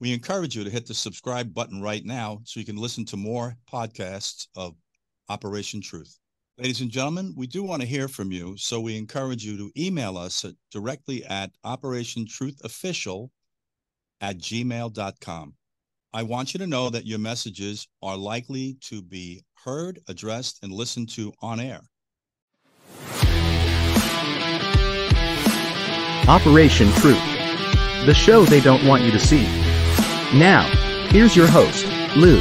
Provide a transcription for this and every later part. We encourage you to hit the subscribe button right now so you can listen to more podcasts of Operation Truth. Ladies and gentlemen, we do want to hear from you, so we encourage you to email us directly at operationtruthofficial@gmail.com. I want you to know that your messages are likely to be heard, addressed, and listened to on air. Operation Truth, the show they don't want you to see. Now, here's your host, Lou.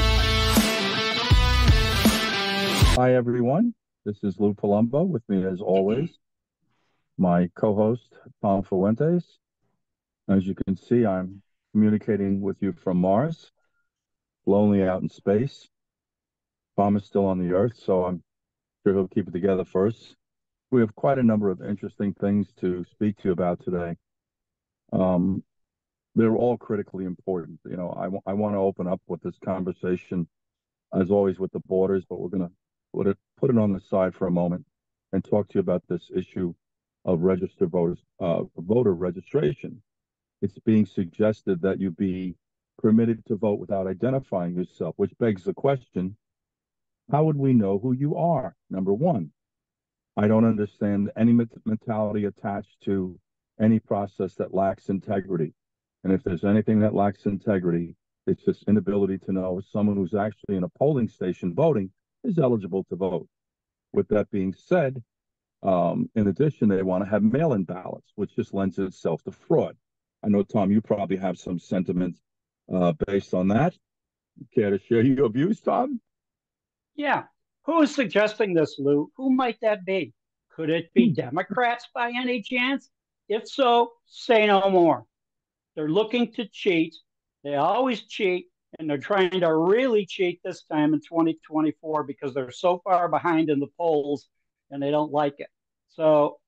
Hi, everyone. This is Lou Palumbo. With me, as always, my co-host, Tom Fuentes. As you can see, I'm communicating with you from Mars, lonely out in space. Tom is still on the Earth, so I'm sure he'll keep it together first. We have quite a number of interesting things to speak to you about today. They're all critically important. You know, I want to open up with this conversation, as always, with the borders, but we're going to put it on the side for a moment and talk to you about this issue of registered voters, voter registration. It's being suggested that you be permitted to vote without identifying yourself, which begs the question, how would we know who you are? Number one, I don't understand any mentality attached to any process that lacks integrity. And if there's anything that lacks integrity, it's this inability to know someone who's actually in a polling station voting is eligible to vote. With that being said, in addition, they want to have mail-in ballots, which just lends itself to fraud. I know, Tom, you probably have some sentiments based on that. Care to share your views, Tom? Yeah. Who is suggesting this, Lou? Who might that be? Could it be Democrats by any chance? If so, say no more. They're looking to cheat. They always cheat, and they're trying to really cheat this time in 2024 because they're so far behind in the polls, and they don't like it. So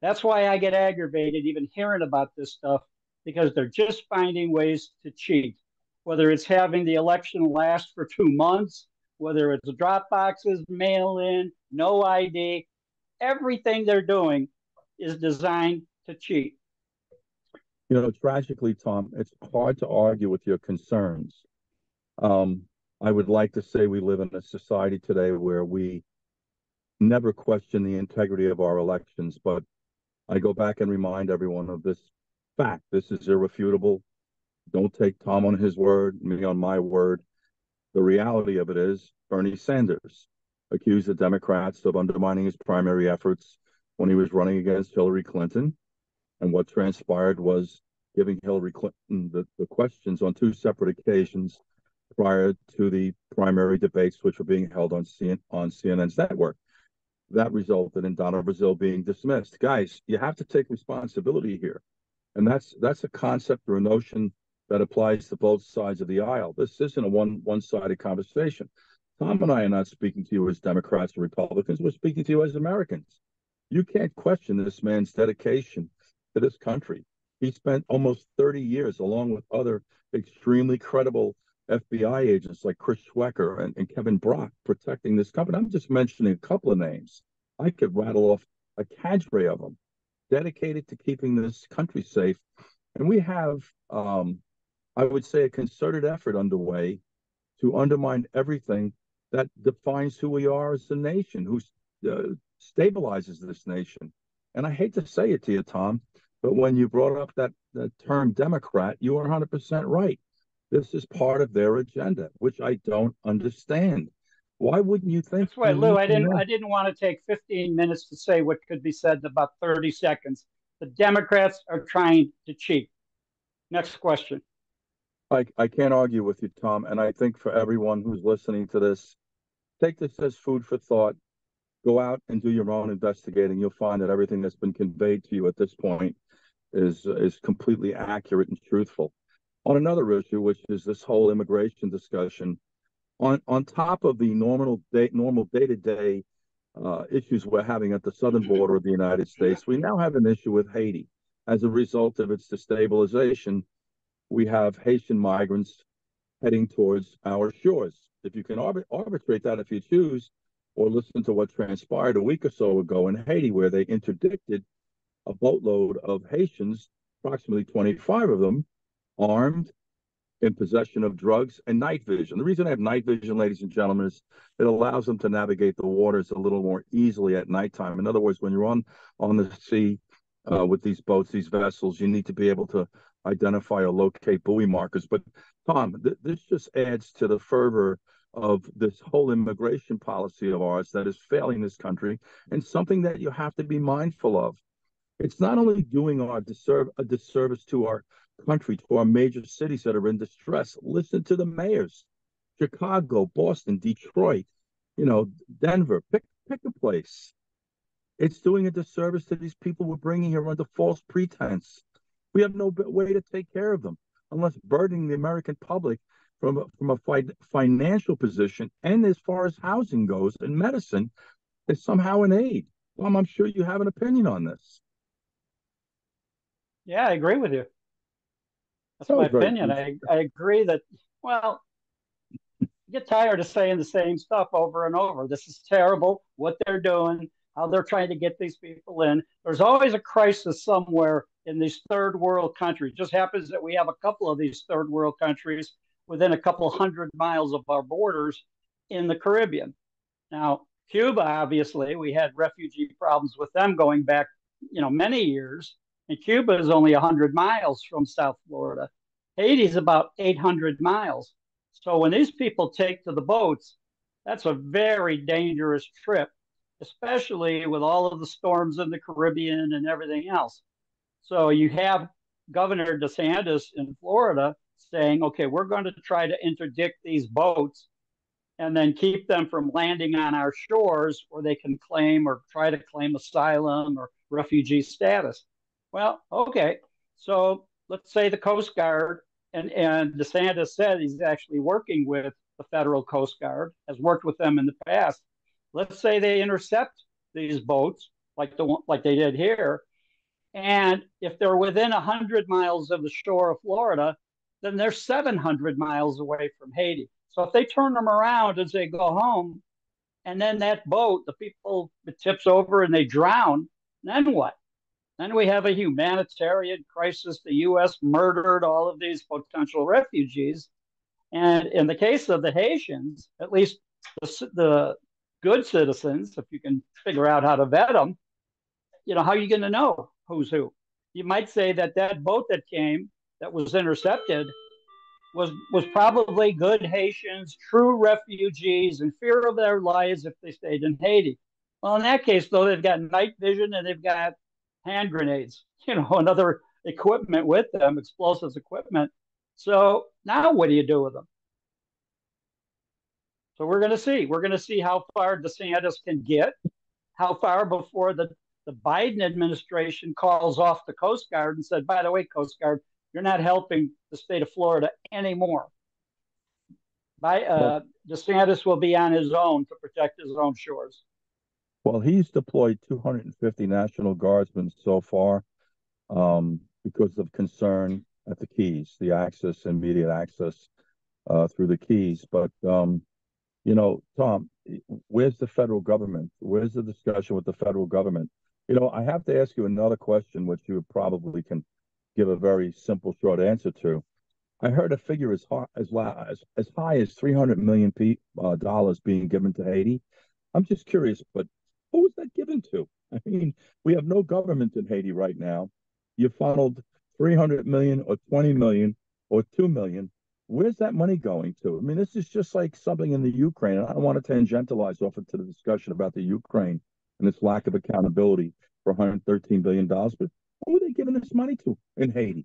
that's why I get aggravated even hearing about this stuff, because they're just finding ways to cheat, whether it's having the election last for 2 months, whether it's drop boxes, mail-in, no ID. Everything they're doing is designed to cheat. You know, tragically, Tom, it's hard to argue with your concerns. I would like to say we live in a society today where we never question the integrity of our elections, but I go back and remind everyone of this fact. This is irrefutable. Don't take Tom on his word, me on my word. The reality of it is Bernie Sanders accused the Democrats of undermining his primary efforts when he was running against Hillary Clinton. And what transpired was giving Hillary Clinton the questions on 2 separate occasions prior to the primary debates, which were being held on CNN's network. That resulted in Donald Brazil being dismissed. Guys, you have to take responsibility here. And that's a concept or a notion that applies to both sides of the aisle. This isn't a one-sided conversation. Tom and I are not speaking to you as Democrats or Republicans. We're speaking to you as Americans. You can't question this man's dedication to this country. He spent almost 30 years, along with other extremely credible FBI agents like Chris Schwecker and Kevin Brock, protecting this company. I'm just mentioning a couple of names. I could rattle off a cadre of them, dedicated to keeping this country safe. And we have, I would say, a concerted effort underway to undermine everything that defines who we are as a nation, who stabilizes this nation. And I hate to say it to you, Tom, but when you brought up that term Democrat, you are 100% right. This is part of their agenda, which I don't understand. Why wouldn't you think? That's right, Lou. I didn't want to take 15 minutes to say what could be said in about 30 seconds. The Democrats are trying to cheat. Next question. I can't argue with you, Tom. And I think for everyone who's listening to this, take this as food for thought. Go out and do your own investigating. You'll find that everything that's been conveyed to you at this point is completely accurate and truthful. On another issue, which is this whole immigration discussion, on top of the normal day-to-day issues we're having at the southern border of the United States, we now have an issue with Haiti. As a result of its destabilization, we have Haitian migrants heading towards our shores. If you can arbitrate that if you choose, or listen to what transpired a week or so ago in Haiti, where they interdicted a boatload of Haitians, approximately 25 of them, armed in possession of drugs and night vision. The reason I have night vision, ladies and gentlemen, is it allows them to navigate the waters a little more easily at nighttime. In other words, when you're on the sea with these boats, these vessels, you need to be able to identify or locate buoy markers. But Tom, this just adds to the fervor of this whole immigration policy of ours that is failing this country, and something that you have to be mindful of. It's not only doing a disservice to our country, to our major cities that are in distress. Listen to the mayors, Chicago, Boston, Detroit, Denver, pick a place. It's doing a disservice to these people we're bringing here under false pretense. We have no way to take care of them unless burdening the American public from a financial position, and as far as housing goes and medicine, is somehow an aid. Tom, I'm sure you have an opinion on this. Yeah, I agree with you. That's my opinion. I agree that, well, you get tired of saying the same stuff over and over. This is terrible, what they're doing, how they're trying to get these people in. There's always a crisis somewhere in these third world countries. It just happens that we have a couple of these third world countries within a couple hundred miles of our borders in the Caribbean. Now, Cuba, obviously, we had refugee problems with them going back, many years. And Cuba is only 100 miles from South Florida. Haiti is about 800 miles. So when these people take to the boats, that's a very dangerous trip, especially with all of the storms in the Caribbean and everything else. So you have Governor DeSantis in Florida saying, okay, we're going to try to interdict these boats and then keep them from landing on our shores where they can claim or try to claim asylum or refugee status. Well, okay, so let's say the Coast Guard, and DeSantis said he's actually working with the federal Coast Guard, has worked with them in the past. Let's say they intercept these boats like they did here, and if they're within 100 miles of the shore of Florida, then they're 700 miles away from Haiti. So if they turn them around as they go home, and then that boat, the people, it tips over and they drown, then what? Then we have a humanitarian crisis. The U.S. murdered all of these potential refugees. And in the case of the Haitians, at least the good citizens, if you can figure out how to vet them, how are you going to know who's who? You might say that boat that came, that was intercepted, was probably good Haitians, true refugees in fear of their lives if they stayed in Haiti. Well, in that case, though, they've got night vision and they've got hand grenades, and other equipment with them, explosives equipment. So now what do you do with them? So we're going to see. We're going to see how far DeSantis can get, how far before the Biden administration calls off the Coast Guard and said, by the way, Coast Guard, you're not helping the state of Florida anymore. DeSantis will be on his own to protect his own shores. Well, he's deployed 250 National Guardsmen so far because of concern at the Keys, the access, immediate access through the Keys. But, Tom, where's the federal government? Where's the discussion with the federal government? I have to ask you another question, which you probably can give a very simple, short answer to. I heard a figure as high as $300 million dollars being given to Haiti. I'm just curious, but who was that given to? I mean, we have no government in Haiti right now. You funneled $300 million or $20 million or $2 million. Where's that money going to? I mean, this is just like something in the Ukraine. And I don't want to tangentialize off into the discussion about the Ukraine and its lack of accountability for $113 billion. But who are they giving this money to in Haiti?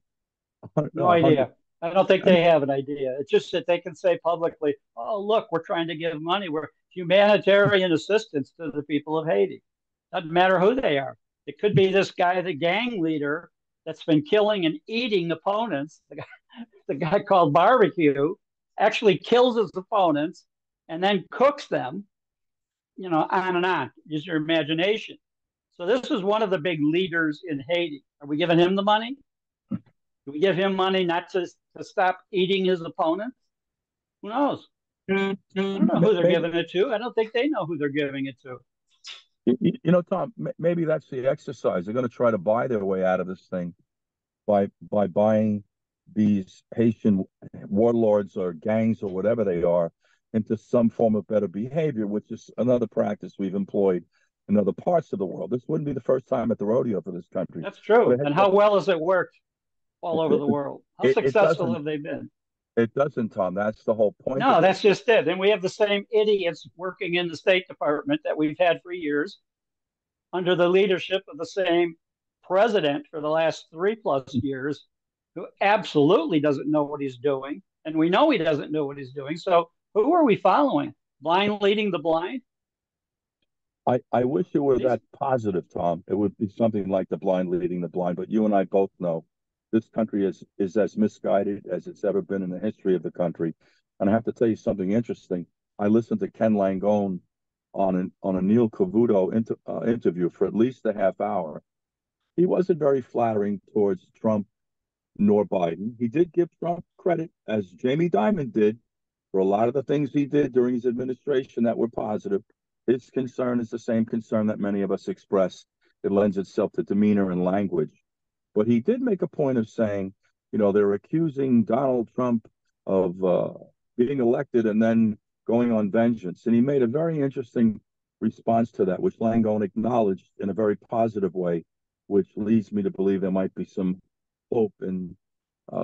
No idea. I don't think they have an idea. It's just that they can say publicly, oh, look, we're trying to give money. We're humanitarian assistance to the people of Haiti. Doesn't matter who they are. It could be this guy, the gang leader that's been killing and eating opponents. The guy called Barbecue actually kills his opponents and then cooks them, on and on. Use your imagination. So this is one of the big leaders in Haiti. Are we giving him the money? Do we give him money not to stop eating his opponents? Who knows? I don't know who they're giving it to. I don't think they know who they're giving it to. Tom, maybe that's the exercise. They're going to try to buy their way out of this thing by buying these Haitian warlords or gangs or whatever they are into some form of better behavior, which is another practice we've employed in other parts of the world. This wouldn't be the first time at the rodeo for this country. That's true. And how well has it worked all over the world? How successful have they been? It doesn't, Tom. That's the whole point. No, that's just it. And we have the same idiots working in the State Department that we've had for years under the leadership of the same president for the last 3+ years who absolutely doesn't know what he's doing. And we know he doesn't know what he's doing. So who are we following? Blind leading the blind? I wish it were that positive, Tom. It would be something like the blind leading the blind. But you and I both know this country is as misguided as it's ever been in the history of the country. And I have to tell you something interesting. I listened to Ken Langone on a Neil Cavuto interview for at least a half hour. He wasn't very flattering towards Trump nor Biden. He did give Trump credit, as Jamie Dimon did, for a lot of the things he did during his administration that were positive. His concern is the same concern that many of us express. It lends itself to demeanor and language. But he did make a point of saying, you know, they're accusing Donald Trump of being elected and then going on vengeance. And he made a very interesting response to that, which Langone acknowledged in a very positive way, which leads me to believe there might be some hope in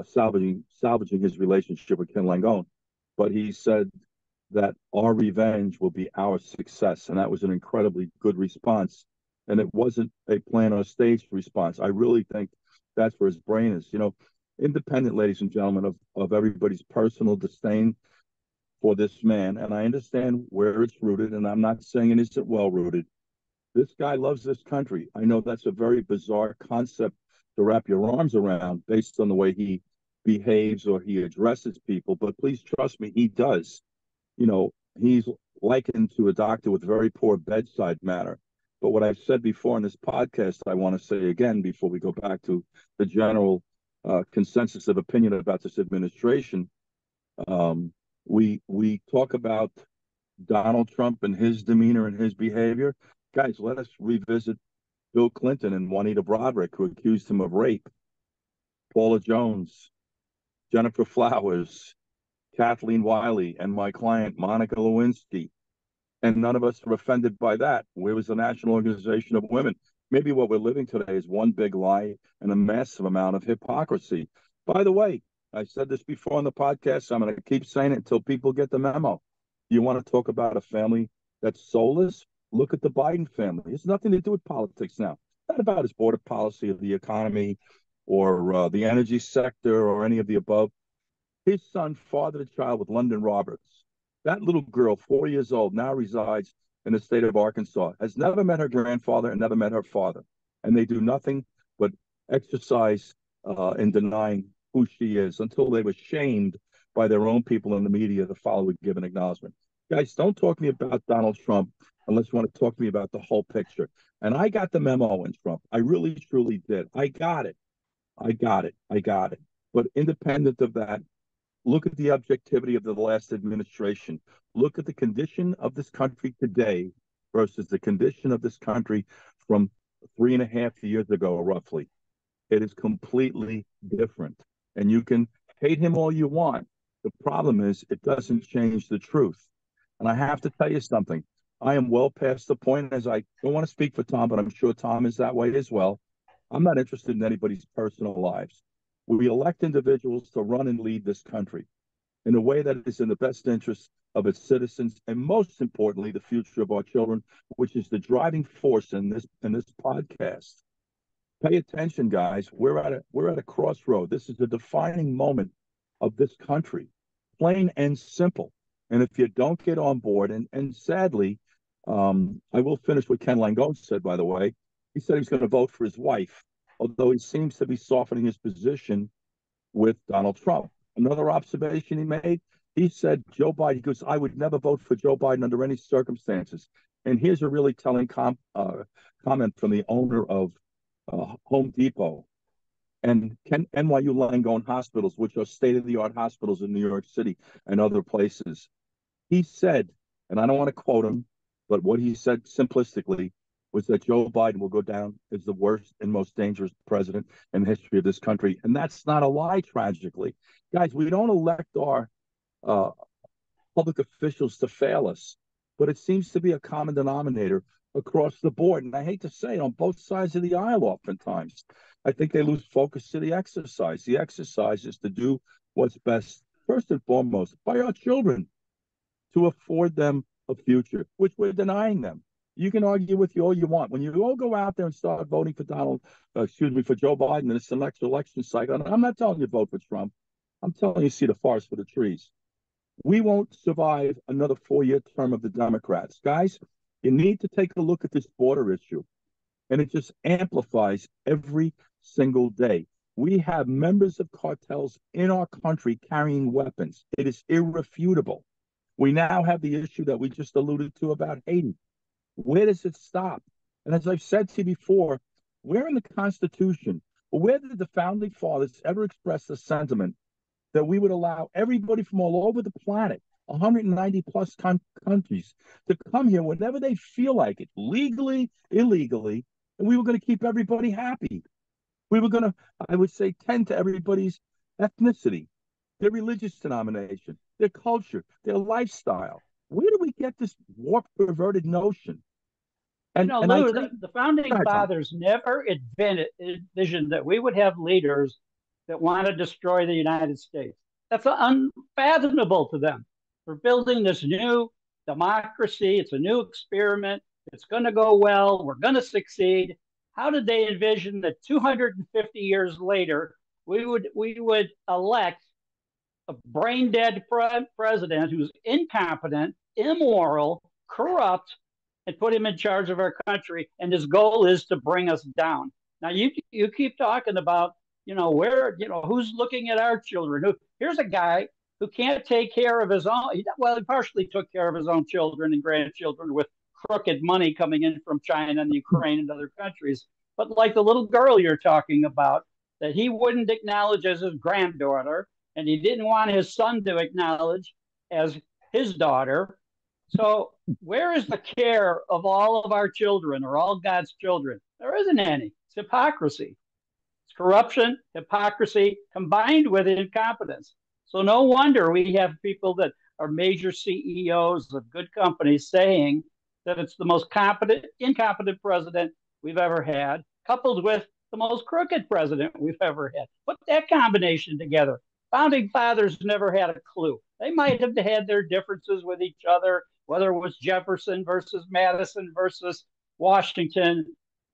salvaging his relationship with Ken Langone. But he said that our revenge will be our success. And that was an incredibly good response. And it wasn't a plan or staged response. I really think that's where his brain is. You know, independent, ladies and gentlemen, of everybody's personal disdain for this man. And I understand where it's rooted. And I'm not saying it isn't well rooted. This guy loves this country. I know that's a very bizarre concept to wrap your arms around based on the way he behaves or he addresses people. But please trust me, he does. You know, he's likened to a doctor with very poor bedside manner. But what I've said before in this podcast, I want to say again before we go back to the general consensus of opinion about this administration. We talk about Donald Trump and his demeanor and his behavior. Guys, let us revisit Bill Clinton and Juanita Broderick, who accused him of rape, Paula Jones, Jennifer Flowers, Kathleen Wiley, and my client, Monica Lewinsky. And none of us are offended by that. Where was the National Organization of Women? Maybe what we're living today is one big lie and a massive amount of hypocrisy. By the way, I said this before on the podcast. I'm going to keep saying it until people get the memo. You want to talk about a family that's soulless? Look at the Biden family. It's nothing to do with politics now. Not about his border policy or the economy or the energy sector or any of the above. His son fathered a child with Lunden Roberts. That little girl, 4 years old, now resides in the state of Arkansas, has never met her grandfather and never met her father. And they do nothing but exercise in denying who she is until they were shamed by their own people in the media to follow a given acknowledgement. Guys, don't talk to me about Donald Trump unless you want to talk to me about the whole picture. And I got the memo in Trump. I really, truly did. I got it. But independent of that, look at the objectivity of the last administration. Look at the condition of this country today versus the condition of this country from 3.5 years ago, roughly. It is completely different. And you can hate him all you want. The problem is it doesn't change the truth. And I have to tell you something. I am well past the point, as I don't want to speak for Tom, but I'm sure Tom is that way as well. I'm not interested in anybody's personal lives. We elect individuals to run and lead this country in a way that is in the best interest of its citizens and, most importantly, the future of our children, which is the driving force in this podcast. Pay attention, guys. We're at a crossroad. This is a defining moment of this country, plain and simple. And if you don't get on board, and sadly, I will finish what Ken Langone said, by the way. He said he was going to vote for his wife, although he seems to be softening his position with Donald Trump. Another observation he made, he said, Joe Biden goes, I would never vote for Joe Biden under any circumstances. And here's a really telling comment from the owner of Home Depot and NYU Langone hospitals, which are state-of-the-art hospitals in New York City and other places. He said, and I don't want to quote him, but what he said simplistically, was that Joe Biden will go down as the worst and most dangerous president in the history of this country. And that's not a lie, tragically. Guys, we don't elect our public officials to fail us, but it seems to be a common denominator across the board. And I hate to say it, on both sides of the aisle oftentimes. I think they lose focus to the exercise. The exercise is to do what's best, first and foremost, by our children, to afford them a future, which we're denying them. You can argue with you all you want. When you all go out there and start voting for Joe Biden in this election cycle, and I'm not telling you vote for Trump. I'm telling you see the forest for the trees. We won't survive another four-year term of the Democrats. Guys, you need to take a look at this border issue, and it just amplifies every single day. We have members of cartels in our country carrying weapons. It is irrefutable. We now have the issue that we just alluded to about Haiti. Where does it stop? And as I've said to you before, where in the Constitution, where did the Founding Fathers ever express the sentiment that we would allow everybody from all over the planet, 190-plus countries, to come here whenever they feel like it, legally, illegally, and we were going to keep everybody happy? We were going to, I would say, tend to everybody's ethnicity, their religious denomination, their culture, their lifestyle. Where do we get this warped, perverted notion? And Lou, the Founding Fathers never envisioned that we would have leaders that want to destroy the United States. That's unfathomable to them. We're building this new democracy. It's a new experiment. It's going to go well. We're going to succeed. How did they envision that 250 years later, we would elect a brain-dead president who's incompetent, immoral, corrupt, and put him in charge of our country, and his goal is to bring us down? Now, you keep talking about, who's looking at our children? Here's a guy who can't take care of his own. Well, he partially took care of his own children and grandchildren with crooked money coming in from China and Ukraine and other countries. But like the little girl you're talking about, that he wouldn't acknowledge as his granddaughter, and he didn't want his son to acknowledge as his daughter. So where is the care of all of our children or all God's children? There isn't any. It's hypocrisy. It's corruption, hypocrisy, combined with incompetence. So no wonder we have people that are major CEOs of good companies saying that it's the most incompetent president we've ever had, coupled with the most crooked president we've ever had. Put that combination together. Founding Fathers never had a clue. They might have had their differences with each other, whether it was Jefferson versus Madison versus Washington,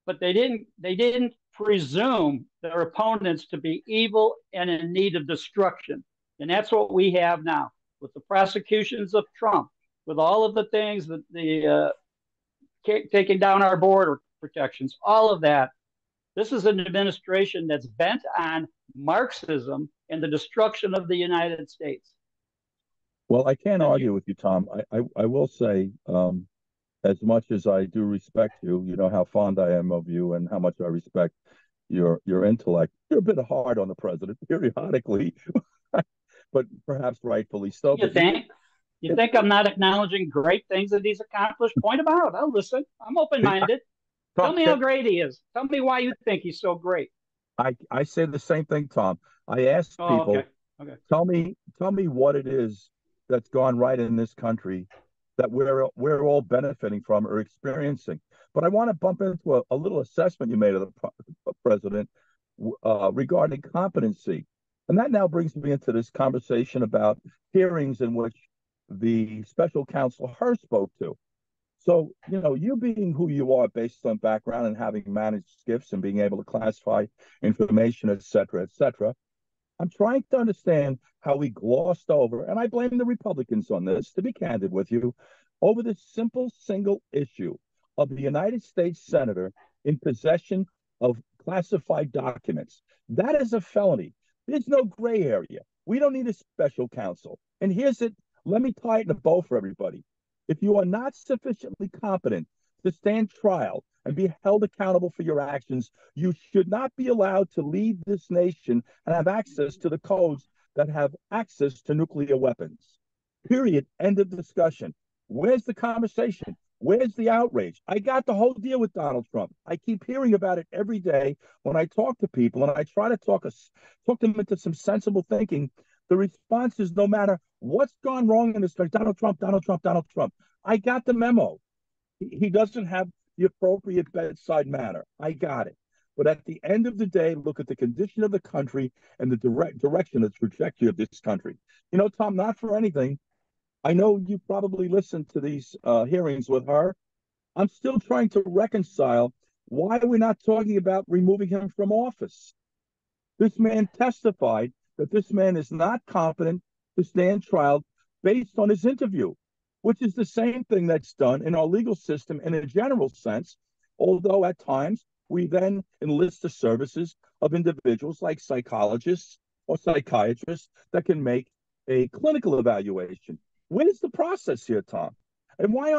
but they didn't presume their opponents to be evil and in need of destruction. And that's what we have now with the prosecutions of Trump, with all of the things that taking down our border protections, all of that. This is an administration that's bent on Marxism and the destruction of the United States. Well, I can't argue with you, Tom. I will say, as much as I do respect you, you know how fond I am of you and how much I respect your intellect. You're a bit hard on the president periodically, but perhaps rightfully so. You think? You think I'm not acknowledging great things that he's accomplished? Point them out. I'll listen. I'm open-minded. Tell me how great he is. Tell me why you think he's so great. I say the same thing, Tom. I ask people, okay. Tell me what it is that's gone right in this country that we're all benefiting from or experiencing. But I want to bump into a little assessment you made of the president regarding competency. And that now brings me into this conversation about hearings in which the special counsel Hearst spoke to. So, you being who you are based on background and having managed skiffs and being able to classify information, et cetera, I'm trying to understand how we glossed over, and I blame the Republicans on this, to be candid with you, over this simple single issue of the United States senator in possession of classified documents. That is a felony. There's no gray area. We don't need a special counsel. And here's it. Let me tie it in a bow for everybody. If you are not sufficiently competent to stand trial and be held accountable for your actions, you should not be allowed to lead this nation and have access to the codes that have access to nuclear weapons. Period. End of discussion. Where's the conversation? Where's the outrage? I got the whole deal with Donald Trump. I keep hearing about it every day when I talk to people and I try to talk them into some sensible thinking. The response is no matter what's gone wrong in this country, Donald Trump, Donald Trump, Donald Trump. I got the memo. He doesn't have the appropriate bedside manner. I got it. But at the end of the day, look at the condition of the country and the direction, the trajectory of this country. You know, Tom, not for anything, I know you probably listened to these hearings with her. I'm still trying to reconcile why we're not talking about removing him from office. This man testified that this man is not competent to stand trial based on his interview, which is the same thing that's done in our legal system in a general sense, although at times we then enlist the services of individuals like psychologists or psychiatrists that can make a clinical evaluation. Where's the process here, Tom? And why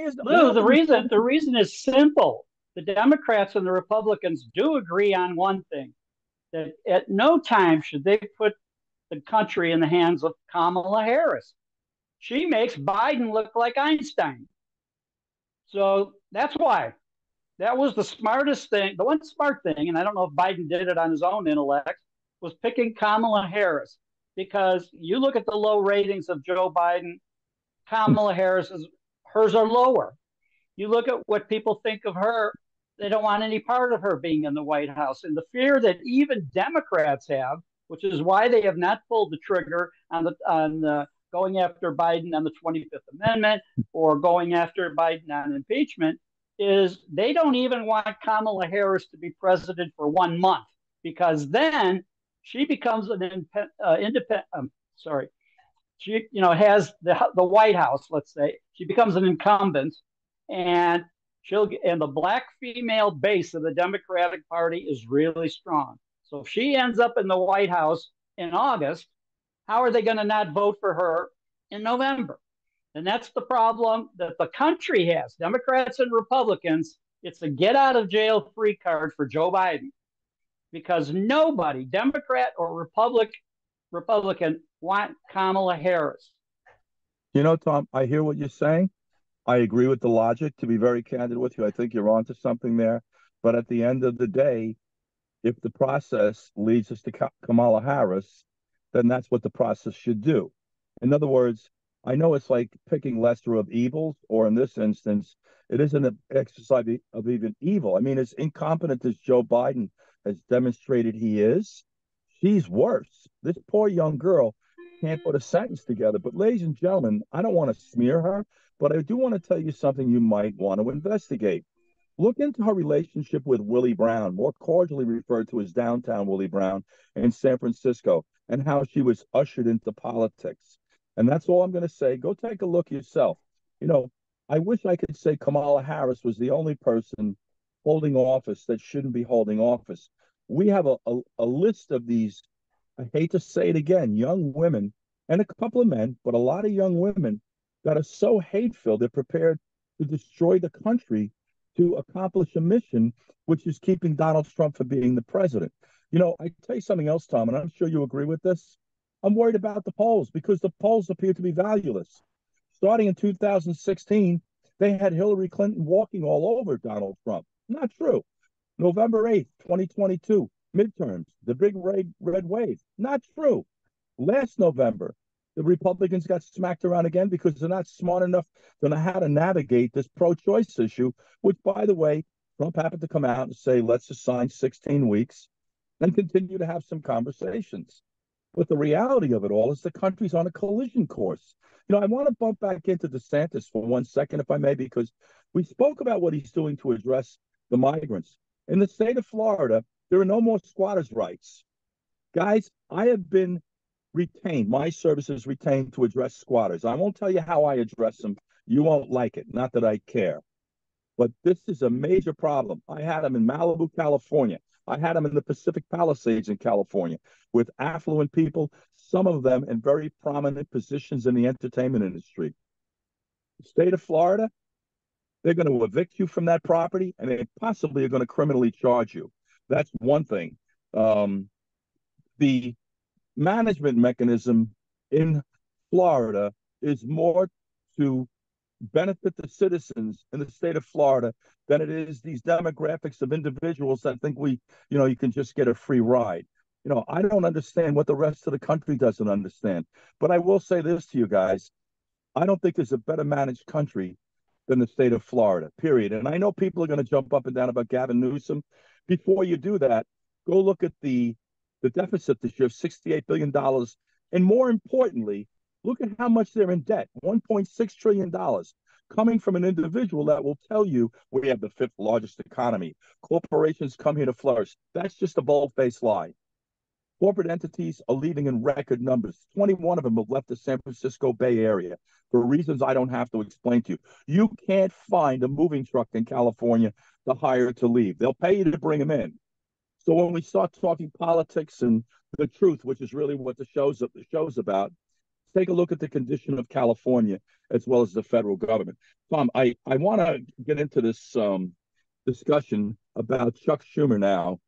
is Lou, the reason is simple. The Democrats and the Republicans do agree on one thing, that at no time should they put the country in the hands of Kamala Harris. She makes Biden look like Einstein. So that's why. That was the smartest thing. The one smart thing, and I don't know if Biden did it on his own intellect, was picking Kamala Harris. Because you look at the low ratings of Joe Biden, Kamala Harris's, hers are lower. You look at what people think of her, they don't want any part of her being in the White House. And the fear that even Democrats have, which is why they have not pulled the trigger on going after Biden on the 25th Amendment or going after Biden on impeachment, is they don't even want Kamala Harris to be president for 1 month, because then she becomes an independent. She has the White House. Let's say she becomes an incumbent, and the black female base of the Democratic Party is really strong. So if she ends up in the White House in August, how are they going to not vote for her in November? And that's the problem that the country has. Democrats and Republicans, it's a get out of jail free card for Joe Biden, because nobody, Democrat or Republican, want Kamala Harris. You know, Tom, I hear what you're saying. I agree with the logic, to be very candid with you. I think you're onto something there. But at the end of the day, if the process leads us to Kamala Harris, then that's what the process should do. In other words, I know it's like picking lesser of evils, or in this instance, it isn't an exercise of even evil. I mean, as incompetent as Joe Biden has demonstrated he is, she's worse. This poor young girl can't put a sentence together. But ladies and gentlemen, I don't want to smear her, but I do want to tell you something you might want to investigate. Look into her relationship with Willie Brown, more cordially referred to as Downtown Willie Brown in San Francisco, and how she was ushered into politics. And that's all I'm going to say. Go take a look yourself. You know, I wish I could say Kamala Harris was the only person holding office that shouldn't be holding office. We have a list of these, I hate to say it again, young women and a couple of men, but a lot of young women that are so hate-filled, they're prepared to destroy the country to accomplish a mission, which is keeping Donald Trump from being the president. You know, I tell you something else, Tom, and I'm sure you agree with this. I'm worried about the polls, because the polls appear to be valueless. Starting in 2016, they had Hillary Clinton walking all over Donald Trump. Not true. November 8th, 2022, midterms, the big red wave. Not true. Last November, the Republicans got smacked around again because they're not smart enough to know how to navigate this pro-choice issue, which, by the way, Trump happened to come out and say, let's assign 16 weeks and continue to have some conversations. But the reality of it all is the country's on a collision course. You know, I want to bump back into DeSantis for 1 second, if I may, because we spoke about what he's doing to address the migrants. In the state of Florida, there are no more squatters' rights. Guys, I have been retained, my services retained to address squatters. I won't tell you how I address them. You won't like it, not that I care. But this is a major problem. I had them in Malibu, California. I had them in the Pacific Palisades in California with affluent people, some of them in very prominent positions in the entertainment industry. The state of Florida, they're going to evict you from that property, and they possibly are going to criminally charge you. That's one thing. The management mechanism in Florida is more to benefit the citizens in the state of Florida than it is these demographics of individuals that think we, you know, you can just get a free ride. You know, I don't understand what the rest of the country doesn't understand. But I will say this to you guys. I don't think there's a better managed country than the state of Florida, period. And I know people are going to jump up and down about Gavin Newsom. Before you do that, go look at the deficit this year of $68 billion. And more importantly, look at how much they're in debt, $1.6 trillion, coming from an individual that will tell you we have the fifth largest economy. Corporations come here to flourish. That's just a bold-faced lie. Corporate entities are leaving in record numbers. 21 of them have left the San Francisco Bay Area for reasons I don't have to explain to you. You can't find a moving truck in California to hire to leave. They'll pay you to bring them in. So when we start talking politics and the truth, which is really what the show's about, take a look at the condition of California as well as the federal government. Tom, I want to get into this discussion about Chuck Schumer now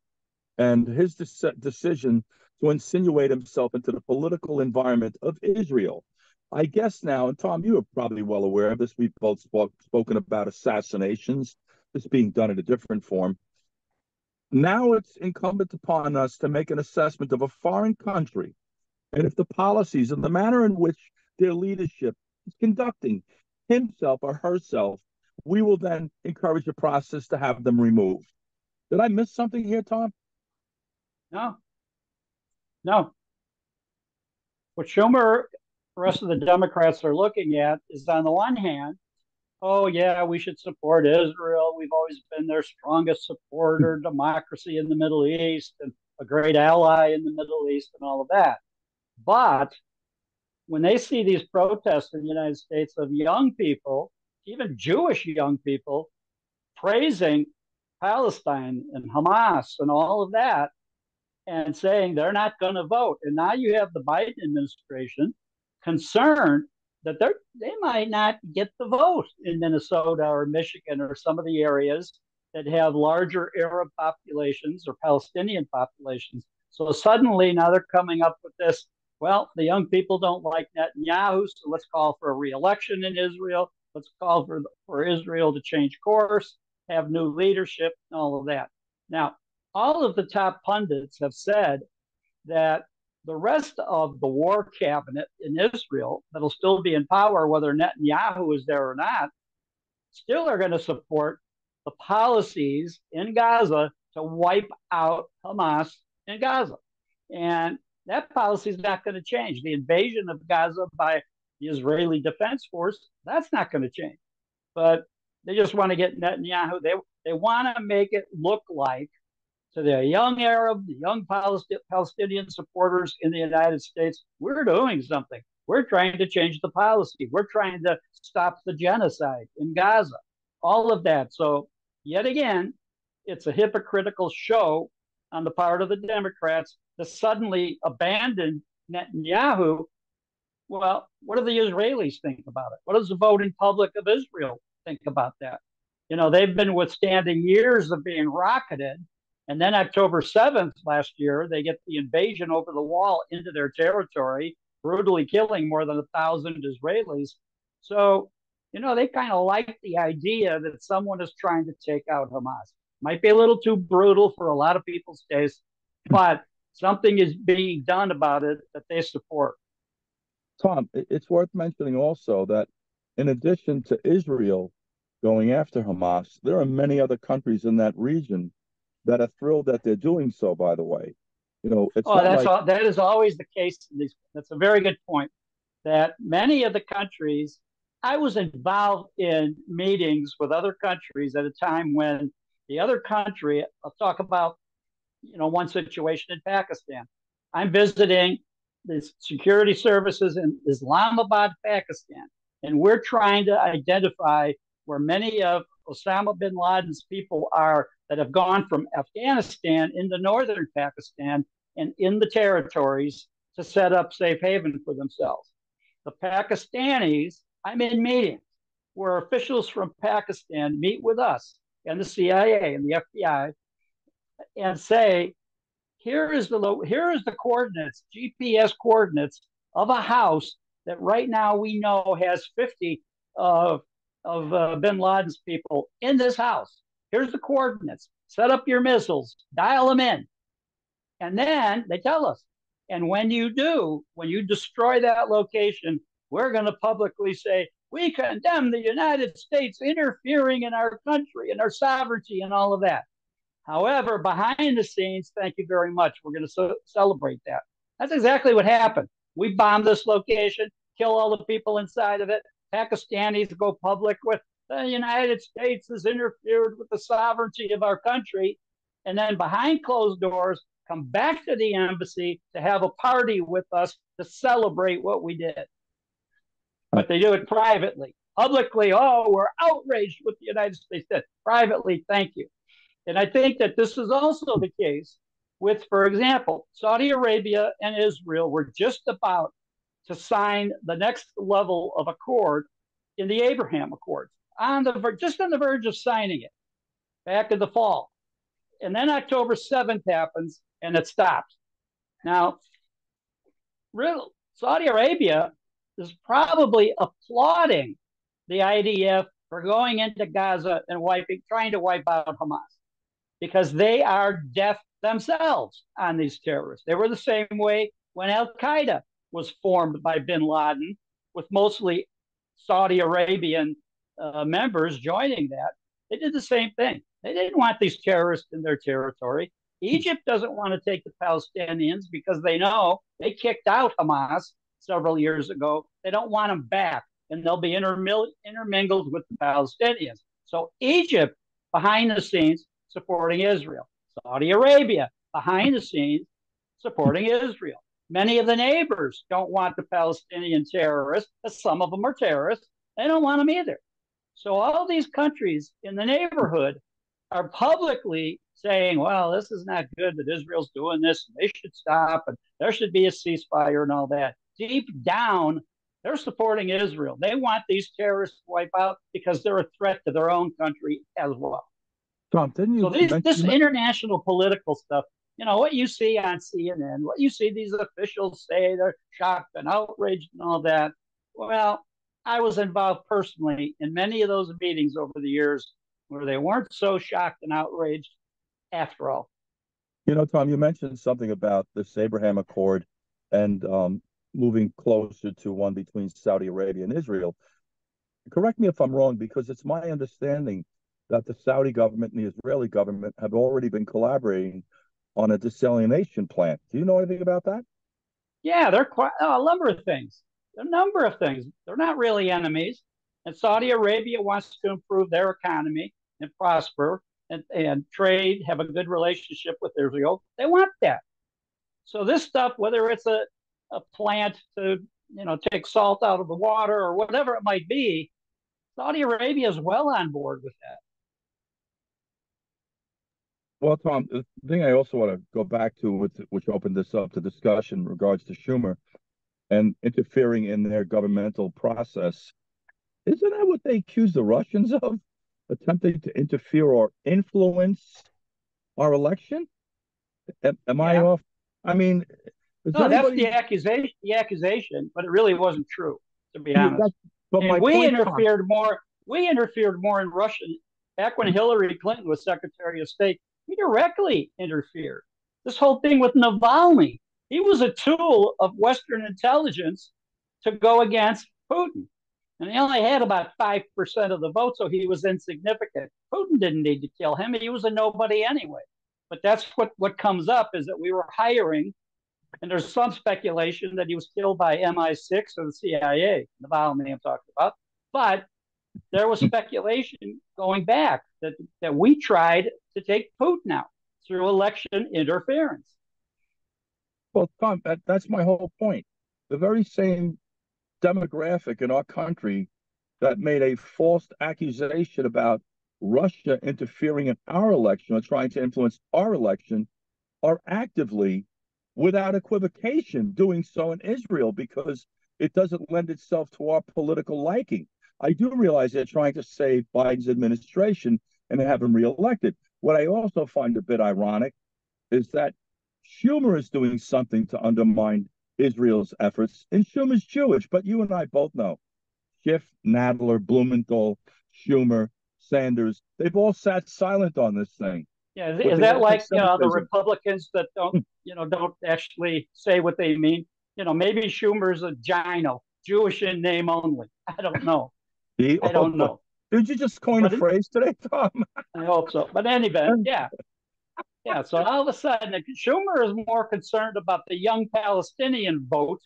and his decision to insinuate himself into the political environment of Israel. I guess now, and Tom, you are probably well aware of this. We've both spoken about assassinations, this being done in a different form. Now it's incumbent upon us to make an assessment of a foreign country and if the policies and the manner in which their leadership is conducting himself or herself, we will then encourage a process to have them removed. Did I miss something here, Tom? No. What Schumer, the rest of the Democrats are looking at is, on the one hand, oh, yeah, we should support Israel. We've always been their strongest supporter, democracy in the Middle East, and a great ally in the Middle East and all of that. But when they see these protests in the United States of young people, even Jewish young people, praising Palestine and Hamas and all of that, and saying they're not going to vote. And now you have the Biden administration concerned that they might not get the vote in Minnesota or Michigan or some of the areas that have larger Arab populations or Palestinian populations. So suddenly now they're coming up with this, well, the young people don't like Netanyahu, so let's call for a re-election in Israel. Let's call for Israel to change course, have new leadership, and all of that. Now, all of the top pundits have said that the rest of the war cabinet in Israel that'll still be in power, whether Netanyahu is there or not, still are going to support the policies in Gaza to wipe out Hamas in Gaza. And that policy is not going to change. The invasion of Gaza by the Israeli Defense Force, that's not going to change. But they just want to get Netanyahu. They want to make it look like, to the young Arab, the young Palestinian supporters in the United States, we're doing something. We're trying to change the policy. We're trying to stop the genocide in Gaza, all of that. So yet again, it's a hypocritical show on the part of the Democrats to suddenly abandon Netanyahu. Well, what do the Israelis think about it? What does the voting public of Israel think about that? You know, they've been withstanding years of being rocketed. And then October 7th last year, they get the invasion over the wall into their territory, brutally killing more than 1,000 Israelis. So, you know, they kind of like the idea that someone is trying to take out Hamas. Might be a little too brutal for a lot of people's taste, but something is being done about it that they support. Tom, it's worth mentioning also that in addition to Israel going after Hamas, there are many other countries in that region that are thrilled that they're doing so, by the way. You know, it's that is always the case. That's a very good point, that many of the countries, I was involved in meetings with other countries at a time when the other country, I'll talk about, you know, one situation in Pakistan. I'm visiting the security services in Islamabad, Pakistan, and we're trying to identify where many of Osama bin Laden's people are that have gone from Afghanistan into northern Pakistan and in the territories to set up safe haven for themselves. The Pakistanis, I'm in meetings where officials from Pakistan meet with us and the CIA and the FBI and say, here is the coordinates, GPS coordinates of a house that right now we know has 50 of of bin Laden's people in this house. Here's the coordinates. Set up your missiles. Dial them in. And then they tell us. And when you do, when you destroy that location, we're going to publicly say, we condemn the United States interfering in our country and our sovereignty and all of that. However, behind the scenes, thank you very much. We're going to celebrate that. That's exactly what happened. We bombed this location, kill all the people inside of it. Pakistanis go public with the United States has interfered with the sovereignty of our country. And then behind closed doors, come back to the embassy to have a party with us to celebrate what we did. But they do it privately. Publicly, oh, we're outraged with the United States did. Privately, thank you. And I think that this is also the case with, for example, Saudi Arabia and Israel were just about to sign the next level of accord in the Abraham Accords, just on the verge of signing it back in the fall. And then October 7th happens and it stops. Now, Saudi Arabia is probably applauding the IDF for going into Gaza and trying to wipe out Hamas, because they are deaf themselves on these terrorists. They were the same way when Al-Qaeda was formed by bin Laden, with mostly Saudi Arabian members joining that. They did the same thing. They didn't want these terrorists in their territory. Egypt doesn't want to take the Palestinians because they know they kicked out Hamas several years ago. They don't want them back, and they'll be intermingled with the Palestinians. So Egypt, behind the scenes, supporting Israel. Saudi Arabia, behind the scenes, supporting Israel. Many of the neighbors don't want the Palestinian terrorists, because some of them are terrorists. They don't want them either. So all these countries in the neighborhood are publicly saying, well, this is not good that Israel's doing this, and they should stop, and there should be a ceasefire and all that. Deep down, they're supporting Israel. They want these terrorists wiped out because they're a threat to their own country as well. Tom, didn't you? So this international political stuff, you know, what you see on CNN, what you see these officials say, they're shocked and outraged and all that. Well, I was involved personally in many of those meetings over the years where they weren't so shocked and outraged after all. You know, Tom, you mentioned something about this Abraham Accord and moving closer to one between Saudi Arabia and Israel. Correct me if I'm wrong, because it's my understanding that the Saudi government and the Israeli government have already been collaborating on a desalination plant. Do you know anything about that? Yeah, they're quite a number of things. They're not really enemies. And Saudi Arabia wants to improve their economy and prosper and trade, have a good relationship with Israel. They want that. So this stuff, whether it's a plant to, you know, take salt out of the water or whatever it might be, Saudi Arabia is well on board with that. Well, Tom, the thing I also want to go back to, which opened this up to discussion in regards to Schumer and interfering in their governmental process, isn't that what they accuse the Russians of? Attempting to interfere or influence our election? Am I off? I mean, no, that's the accusation, but it really wasn't true, to be honest. But we interfered more in Russia. Back when Hillary Clinton was Secretary of State, we directly interfered. This whole thing with Navalny, he was a tool of Western intelligence to go against Putin. And he only had about 5% of the vote, so he was insignificant. Putin didn't need to kill him. He was a nobody anyway. But that's what comes up, is that we were hiring, and there's some speculation that he was killed by MI6 or the CIA, Navalny I'm talking about. But there was speculation going back that we tried to take Putin out through election interference. Well, Tom, that's my whole point. The very same demographic in our country that made a false accusation about Russia interfering in our election or trying to influence our election are actively, without equivocation, doing so in Israel, because it doesn't lend itself to our political liking. I do realize they're trying to save Biden's administration and have him reelected. What I also find a bit ironic is that Schumer is doing something to undermine Israel's efforts, and Schumer's Jewish, but you and I both know Schiff, Nadler, Blumenthal, Schumer, Sanders. They've all sat silent on this thing. Yeah, is that like, you know, the Republicans that don't actually say what they mean? You know, maybe Schumer's a gyno, Jewish in name only. I don't know. I don't know. Did you just coin a phrase today, Tom? I hope so. But anyway, yeah. Yeah, so all of a sudden, Schumer is more concerned about the young Palestinian vote,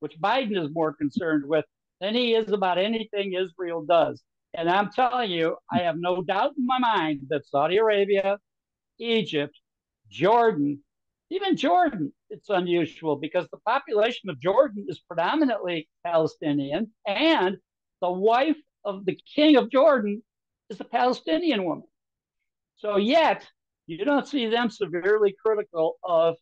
which Biden is more concerned with, than he is about anything Israel does. And I'm telling you, I have no doubt in my mind that Saudi Arabia, Egypt, Jordan, even Jordan, it's unusual because the population of Jordan is predominantly Palestinian, and the wife of the king of Jordan is a Palestinian woman. So yet, you don't see them severely critical of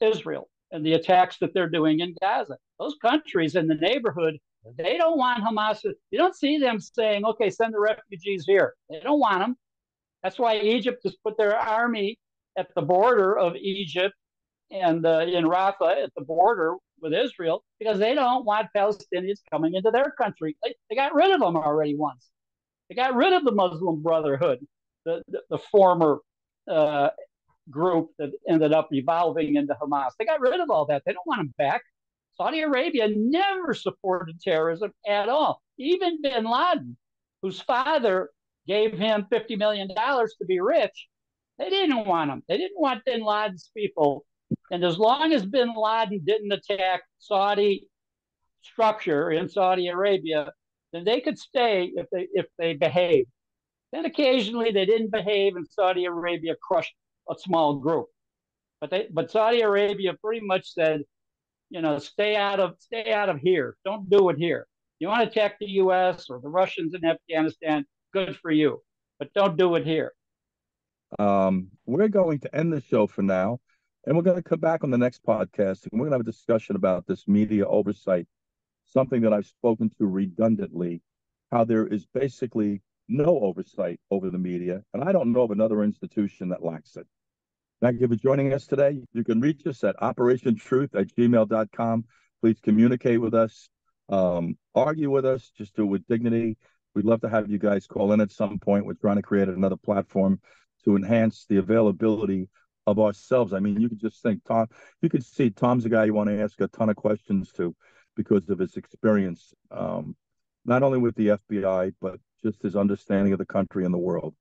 Israel and the attacks that they're doing in Gaza. Those countries in the neighborhood, they don't want Hamas. You don't see them saying, okay, send the refugees here. They don't want them. That's why Egypt has put their army at the border of Egypt and in Rafah at the border with Israel, because they don't want Palestinians coming into their country. They got rid of them already once. They got rid of the Muslim Brotherhood, the former group that ended up evolving into Hamas. They got rid of all that. They don't want them back. Saudi Arabia never supported terrorism at all. Even bin Laden, whose father gave him $50 million to be rich, they didn't want him. They didn't want bin Laden's people. And as long as bin Laden didn't attack Saudi structure in Saudi Arabia, then they could stay if they behaved. Then occasionally they didn't behave, and Saudi Arabia crushed a small group. But Saudi Arabia pretty much said, you know, stay out of here. Don't do it here. You want to attack the U.S. or the Russians in Afghanistan? Good for you, but don't do it here. We're going to end the show for now, and we're going to come back on the next podcast, and we're going to have a discussion about this media oversight, something that I've spoken to redundantly, how there is basically no oversight over the media, and I don't know of another institution that lacks it. Thank you for joining us today. You can reach us at operationtruth@gmail.com. Please communicate with us, argue with us, just do it with dignity. We'd love to have you guys call in at some point. We're trying to create another platform to enhance the availability of ourselves. I mean, you could just think, Tom, you could see Tom's a guy you want to ask a ton of questions to because of his experience, not only with the FBI, but just his understanding of the country and the world.